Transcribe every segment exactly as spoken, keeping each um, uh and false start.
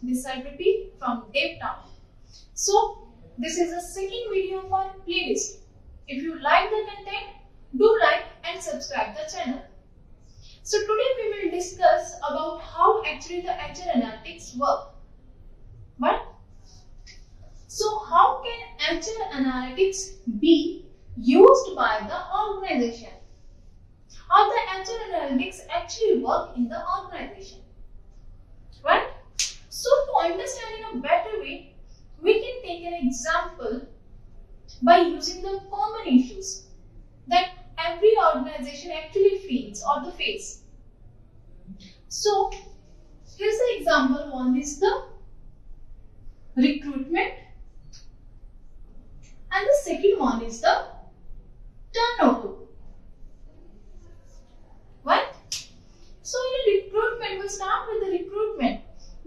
This is Priti from DevTown. So, this is the second video of our playlist. If you like the content, do like and subscribe the channel. So, today we will discuss about how actually the Azure Analytics work. But, so how can Azure Analytics be used by the organization? How the Azure Analytics actually work in the organization? Right? So, to understand in a better way, we can take an example by using the common issues that every organization actually feels or the face. So, here's the example. One is the recruitment and the second one is the turnover. Right? So, in a recruitment, we'll start with the recruitment.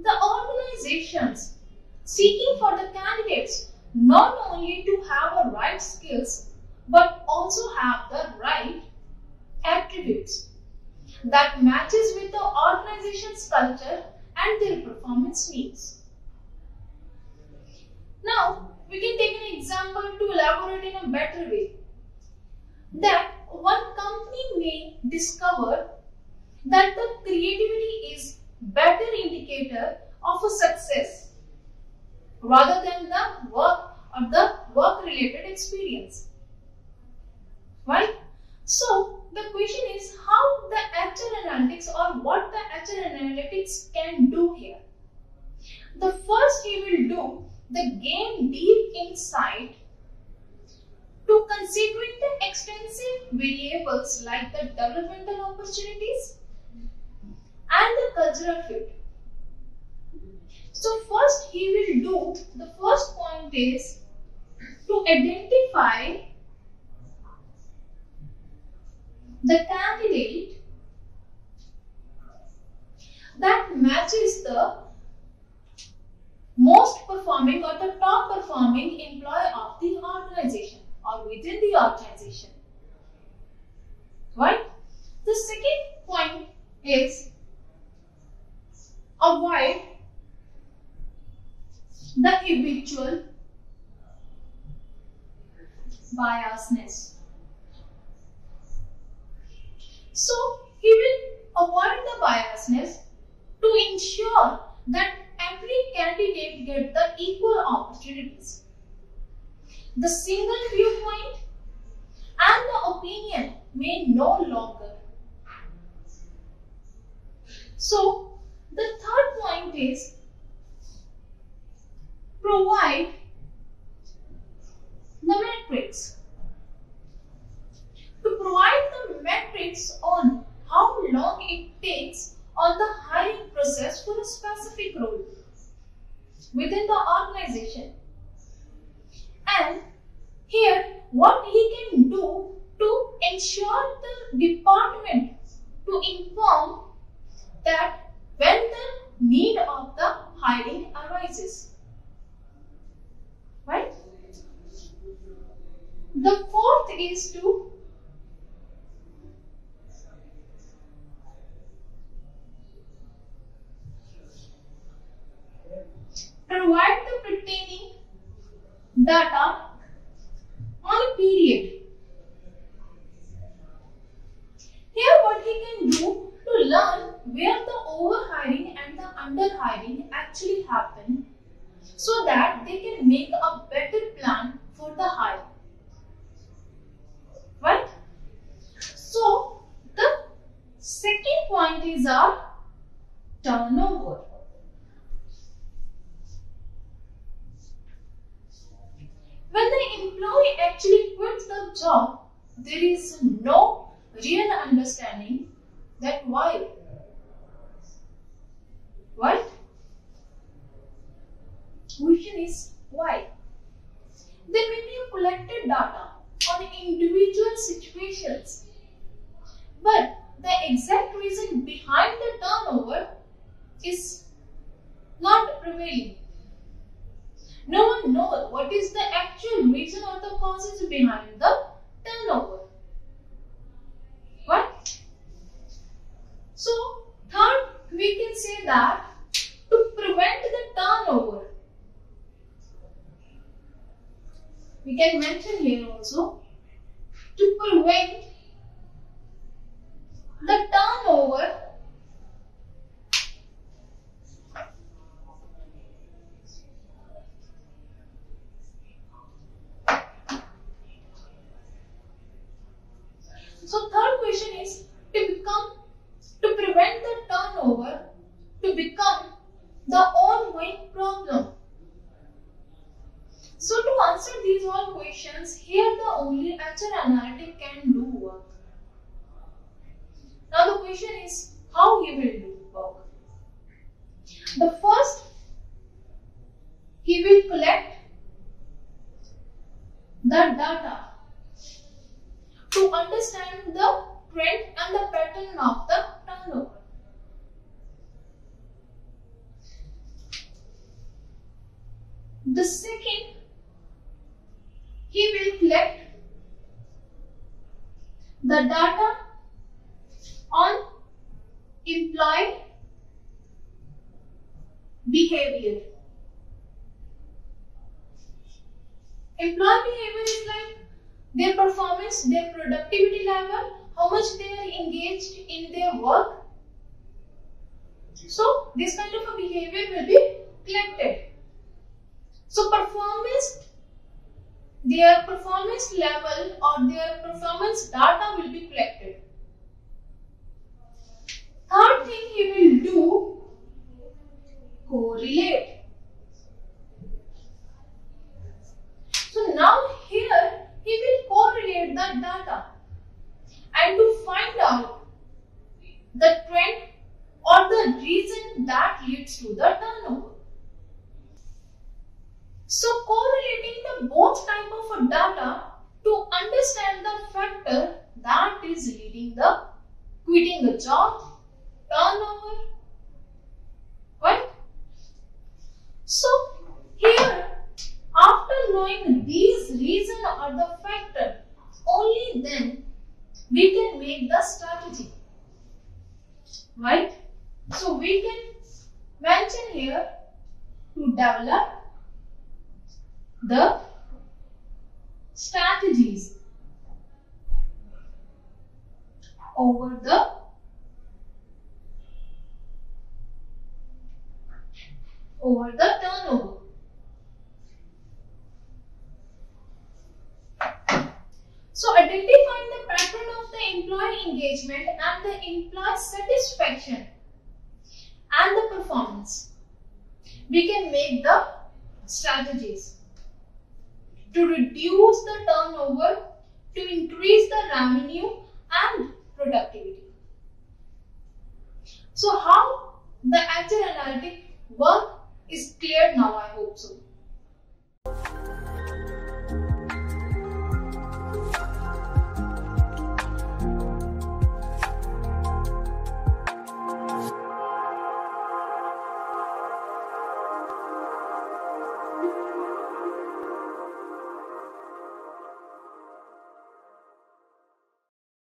The organizations seeking for the candidates not only to have the right skills but also have the right attributes that matches with the organization's culture and their performance needs. Now we can take an example to elaborate in a better way that one company may discover that the creativity is better indicator of a success rather than the work or the work related experience. Right? So the question is how the Azure Analytics or what the Azure Analytics can do here. The first we will do the gain deep insight to considering the extensive variables like the developmental opportunities and the cultural fit. So first he will do, the first point is to identify the candidate that matches the most performing or the top performing employee of the organization or within the organization. Right? The second point is avoid the habitual biasness. So he will avoid the biasness to ensure that every candidate gets the equal opportunities. The single viewpoint and the opinion may no longer. So the third point is provide the metrics. To provide the metrics on how long it takes on the hiring process for a specific role within the organization. And here what he can do to ensure the department to inform that when the need of the hiring arises. Right? The fourth is to provide the pertaining data on a period. Here what he can do to learn where the overhiring and the underhiring actually happen so that they can make a better plan for the hire. Right? So, the second point is our turnover. When the employee actually quits the job, there is no real understanding that why. Right? Question is why? Then when you collected data on individual situations, but the exact reason behind the turnover is not prevailing. No one knows what is the actual reason or the causes behind the can mention here also, to prevent the turnover . So third question is to become, to prevent the turnover to become the ongoing problem. So to answer these all questions, here the only H R analytic can do work. Now the question is how he will do work. The first, he will collect the data to understand the trend and the pattern of the turnover. The second, he will collect the data on employee behavior. Employee behavior is like their performance, their productivity level, how much they are engaged in their work. So this kind of a behavior will be collected. So performance, their performance level or their performance data will be collected. Third thing he will do, correlate. So now here, he will correlate the data and to find out the trend or the reason that leads to the turnover. So correlating the both type of data to understand the factor that is leading the quitting the job, turnover, right? So here, after knowing these reasons or the factor, only then we can make the strategy, right? So we can mention here to develop the strategies over the over the turnover. So identifying the pattern of the employee engagement and the employee satisfaction and the performance, we can make the strategies to reduce the turnover, to increase the revenue and productivity. So how the H R analytic work is clear now, I hope so.